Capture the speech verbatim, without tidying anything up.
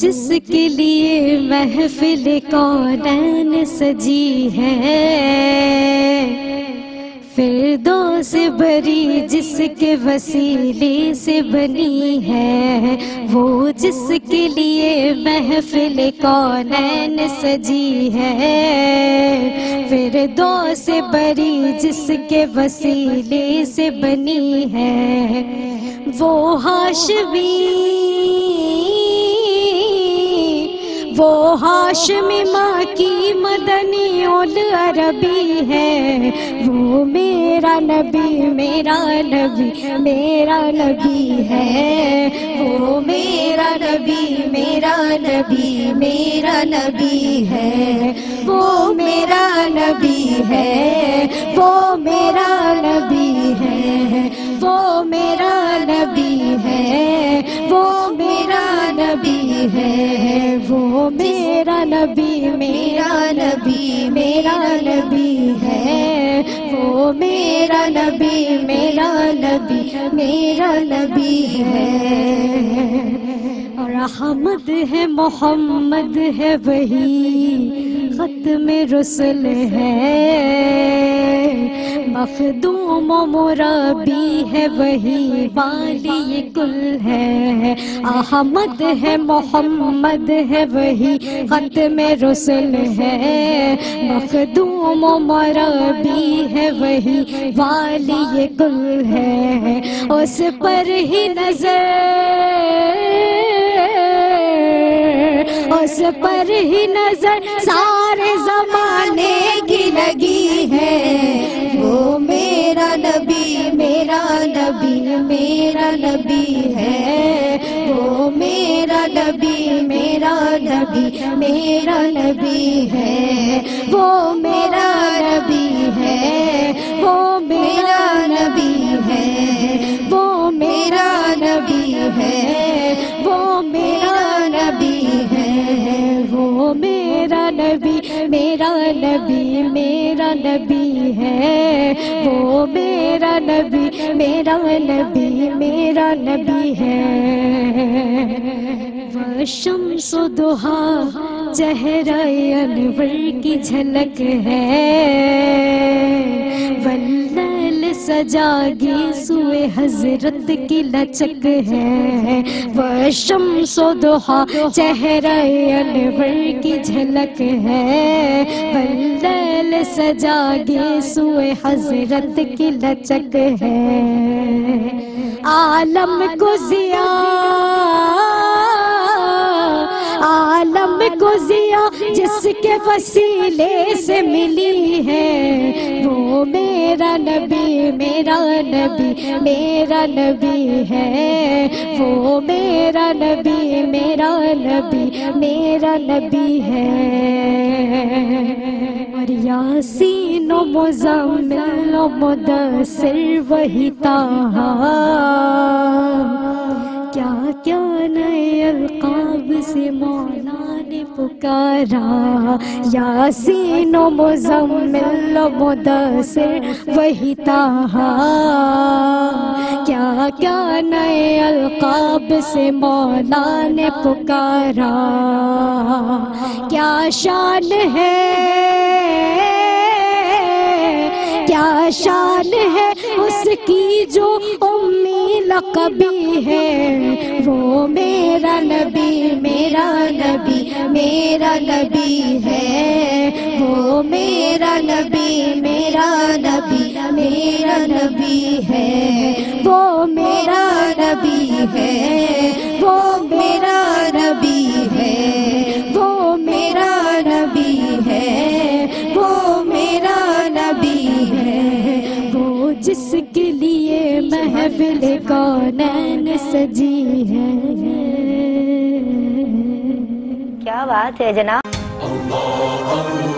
जिसके लिए महफिल कौनैन सजी है, फिरदौस से भरी जिसके वसीले से बनी है, वो जिसके लिए महफिल कौनैन सजी है, फिरदौस से भरी जिसके वसीले से बनी है, वो हाशमी वो हाशमी माँ की मदनी उल अरबी है, वो मेरा नबी मेरा नबी मेरा नबी है, वो मेरा नबी मेरा नबी मेरा नबी है, वो मेरा नबी है वो मेरा नबी है वो मेरा नबी है वो मेरा नबी है, वो मेरा नबी मेरा नबी मेरा नबी है, वो मेरा नबी मेरा नबी मेरा नबी है। और अहमद है मोहम्मद है वही खत्म रसूल है, मखदूम मुराबी है वही वाली कुल है, अहमद है मोहम्मद है वही खत्म रसूल है, मखदूम मुराबी है वही वाली कुल है, उस पर ही नजर उस पर ही नजर सारे जमाने की लगी है, वो मेरा नबी मेरा नबी मेरा नबी है, वो मेरा नबी मेरा नबी मेरा नबी है, वो मेरा नबी है वो मेरा नबी है वो मेरा नबी है वो मेरा नबी है, वो मेरा नबी मेरा नबी मेरा नबी है, वो मेरा नबी मेरा नबी मेरा नबी है। शम्स दुहा चेहरा अनवर की झलक है, वल्लैल सजागी सुए हजरत की लचक है, वह शम्स दुहा चेहरा अनवर की झलक है, वल्लैल सजागी सुए हजरत की लचक है, आलम को जिया आलम को जिया जिसके वसीले से मिली है, वो मेरा नबी मेरा नबी मेरा नबी है, वो मेरा नबी मेरा नबी मेरा नबी है। और यासीन व मुज़म्मिल व मुदस्सिर वही ताहा, क्या क्या नए अलक़ाब से मौला ने पुकारा, यासीन व मुज़म्मिल व मुदस्सिर वही ताहा, क्या क्या नए अलक़ाब से मौला ने पुकारा, क्या शान है क्या शान है उसकी जो उम्मी लक़बी है, वो मेरा नबी मेरा नबी मेरा नबी है, वो मेरा नबी मेरा नबी मेरा नबी है, वो मेरा नबी है वो मेरा नबी है वो मेरा नबी है वो मेरा नबी है, जिसके लिए महफिल कौनैन सजी है। क्या बात है जनाब।